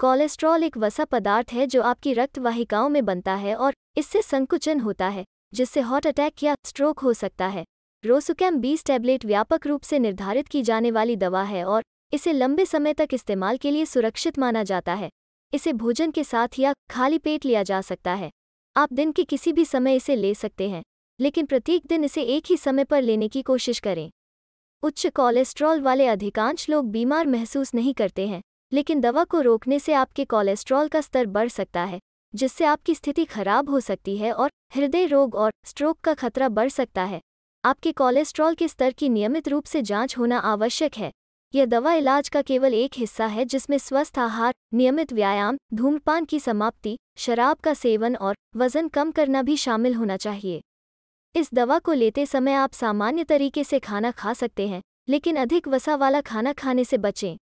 Cholesterol एक वसा पदार्थ है जो आपकी रक्त वाहिकाओं में बनता है और इससे संकुचन होता है, जिससे हार्ट अटैक या स्ट्रोक हो सकता है। रोसुकैम 20 टैबलेट व्यापक रूप से निर्धारित की जाने वाली दवा है और इसे लंबे समय तक इस्तेमाल के लिए सुरक्षित माना जाता है। इसे भोजन के साथ या खाली पेट लिया जा सकता है। आप दिन के किसी भी समय इसे ले सकते हैं, लेकिन प्रत्येक दिन इसे एक ही समय पर लेने की कोशिश करें। उच्च कोलेस्ट्रॉल वाले अधिकांश लोग बीमार महसूस नहीं करते हैं, लेकिन दवा को रोकने से आपके कोलेस्ट्रॉल का स्तर बढ़ सकता है, जिससे आपकी स्थिति खराब हो सकती है और हृदय रोग और स्ट्रोक का खतरा बढ़ सकता है। आपके कोलेस्ट्रॉल के स्तर की नियमित रूप से जाँच होना आवश्यक है। यह दवा इलाज का केवल एक हिस्सा है, जिसमें स्वस्थ आहार, नियमित व्यायाम, धूम्रपान की समाप्ति, शराब का सेवन और वजन कम करना भी शामिल होना चाहिए। इस दवा को लेते समय आप सामान्य तरीके से खाना खा सकते हैं, लेकिन अधिक वसा वाला खाना खाने से बचें।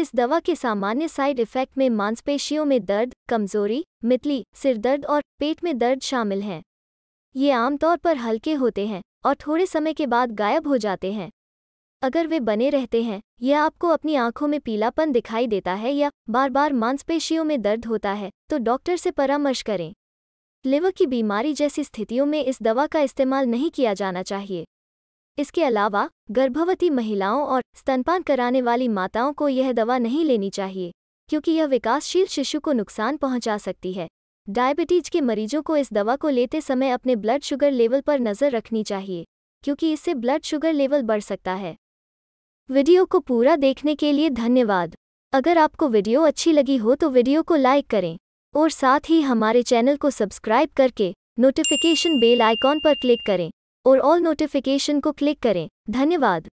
इस दवा के सामान्य साइड इफ़ेक्ट में मांसपेशियों में दर्द, कमजोरी, मितली, सिरदर्द और पेट में दर्द शामिल हैं। ये आमतौर पर हल्के होते हैं और थोड़े समय के बाद गायब हो जाते हैं। अगर वे बने रहते हैं या आपको अपनी आंखों में पीलापन दिखाई देता है या बार बार मांसपेशियों में दर्द होता है तो डॉक्टर से परामर्श करें। लिवर की बीमारी जैसी स्थितियों में इस दवा का इस्तेमाल नहीं किया जाना चाहिए। इसके अलावा गर्भवती महिलाओं और स्तनपान कराने वाली माताओं को यह दवा नहीं लेनी चाहिए, क्योंकि यह विकासशील शिशु को नुकसान पहुंचा सकती है। डायबिटीज के मरीजों को इस दवा को लेते समय अपने ब्लड शुगर लेवल पर नज़र रखनी चाहिए, क्योंकि इससे ब्लड शुगर लेवल बढ़ सकता है। वीडियो को पूरा देखने के लिए धन्यवाद। अगर आपको वीडियो अच्छी लगी हो तो वीडियो को लाइक करें और साथ ही हमारे चैनल को सब्सक्राइब करके नोटिफिकेशन बेल आइकॉन पर क्लिक करें और ऑल नोटिफिकेशन को क्लिक करें। धन्यवाद।